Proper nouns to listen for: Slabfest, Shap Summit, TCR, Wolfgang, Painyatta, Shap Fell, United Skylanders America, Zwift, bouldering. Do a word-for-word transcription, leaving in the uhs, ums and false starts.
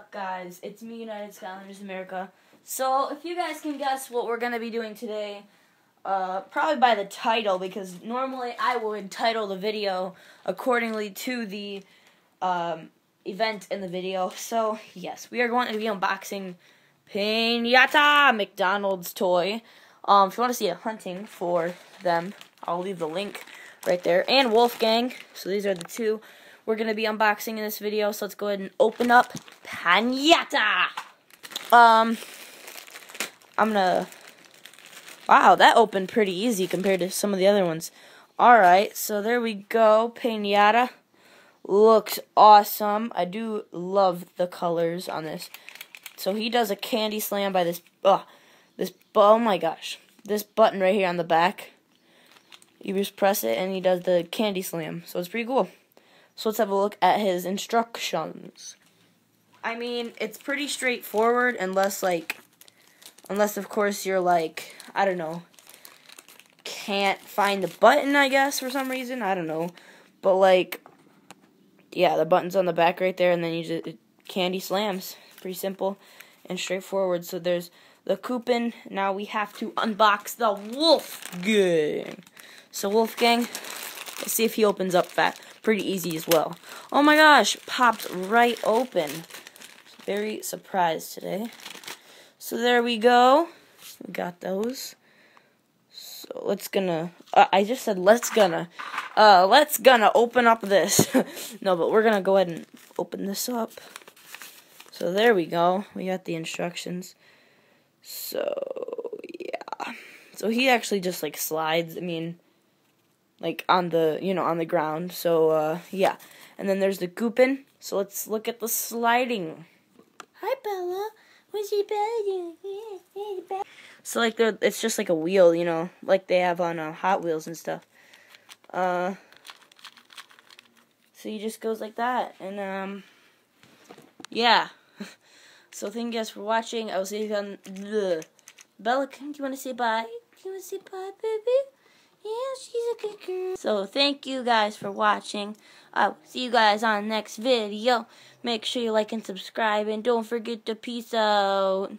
up, guys? It's me, United Skylanders America. So, if you guys can guess what we're going to be doing today, uh, probably by the title, because normally I would title the video accordingly to the um, event in the video. So, yes, we are going to be unboxing Painyatta, McDonald's toy. Um, if you want to see a hunting for them, I'll leave the link right there. And Wolfgang, so these are the two we're going to be unboxing in this video, so let's go ahead and open up Painyatta. Um, I'm going to... Wow, that opened pretty easy compared to some of the other ones. Alright, so there we go. Painyatta looks awesome. I do love the colors on this. So he does a candy slam by this... Uh, this oh my gosh. This button right here on the back. You just press it and he does the candy slam. So it's pretty cool. So let's have a look at his instructions. I mean, it's pretty straightforward unless, like, unless, of course, you're, like, I don't know, can't find the button, I guess, for some reason. I don't know. But, like, yeah, the button's on the back right there, and then you just, it candy slams. Pretty simple and straightforward. So there's the coupon. Now we have to unbox the Wolfgang. So Wolfgang, let's see if he opens up that. Pretty easy as well. Oh my gosh, popped right open. Very surprised today. So there we go. We got those. So let's gonna, uh, I just said let's gonna, uh, let's gonna open up this. No, but we're gonna go ahead and open this up. So there we go. We got the instructions. So, yeah. So he actually just, like, slides, I mean, like on the, you know, on the ground. So, uh, yeah. And then there's the coupon. So let's look at the sliding. Hi, Bella. What's your Bella? So, like, they're, it's just like a wheel, you know, like they have on uh, Hot Wheels and stuff. Uh, so he just goes like that. And, um, yeah. So, thank you guys for watching. I will see you on the... Bella, do you want to say bye? Do you want to say bye, baby? Yeah, she's a good girl. So, thank you guys for watching. I'll see you guys on the next video. Make sure you like and subscribe. And don't forget to peace out.